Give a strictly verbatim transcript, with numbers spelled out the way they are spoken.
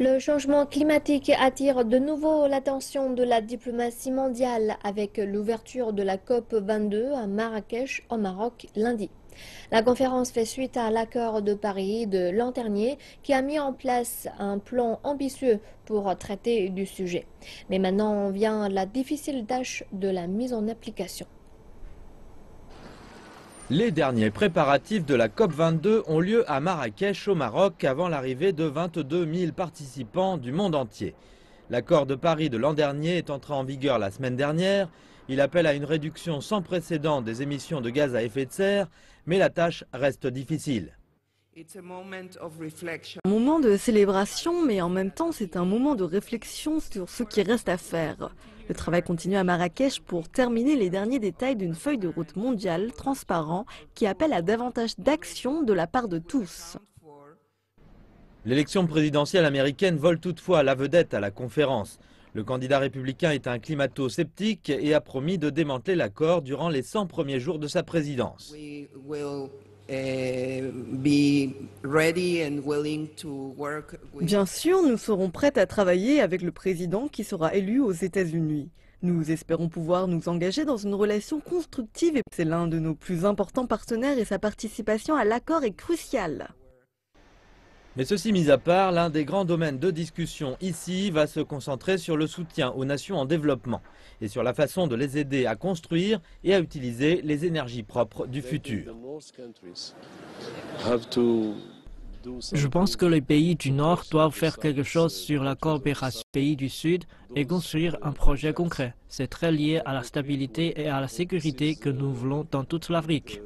Le changement climatique attire de nouveau l'attention de la diplomatie mondiale avec l'ouverture de la COP vingt-deux à Marrakech, au Maroc, lundi. La conférence fait suite à l'accord de Paris de l'an dernier qui a mis en place un plan ambitieux pour traiter du sujet. Mais maintenant vient la difficile tâche de la mise en application. Les derniers préparatifs de la COP vingt-deux ont lieu à Marrakech, au Maroc, avant l'arrivée de vingt-deux mille participants du monde entier. L'accord de Paris de l'an dernier est entré en vigueur la semaine dernière. Il appelle à une réduction sans précédent des émissions de gaz à effet de serre, mais la tâche reste difficile. Un moment de célébration, mais en même temps c'est un moment de réflexion sur ce qui reste à faire. Le travail continue à Marrakech pour terminer les derniers détails d'une feuille de route mondiale transparente qui appelle à davantage d'action de la part de tous. L'élection présidentielle américaine vole toutefois la vedette à la conférence. Le candidat républicain est un climato-sceptique et a promis de démanteler l'accord durant les cent premiers jours de sa présidence. Bien sûr, nous serons prêts à travailler avec le président qui sera élu aux États-Unis. Nous espérons pouvoir nous engager dans une relation constructive. C'est l'un de nos plus importants partenaires et sa participation à l'accord est cruciale. Mais ceci mis à part, l'un des grands domaines de discussion ici va se concentrer sur le soutien aux nations en développement et sur la façon de les aider à construire et à utiliser les énergies propres du futur. Je pense que les pays du Nord doivent faire quelque chose sur la coopération des pays du Sud et construire un projet concret. C'est très lié à la stabilité et à la sécurité que nous voulons dans toute l'Afrique.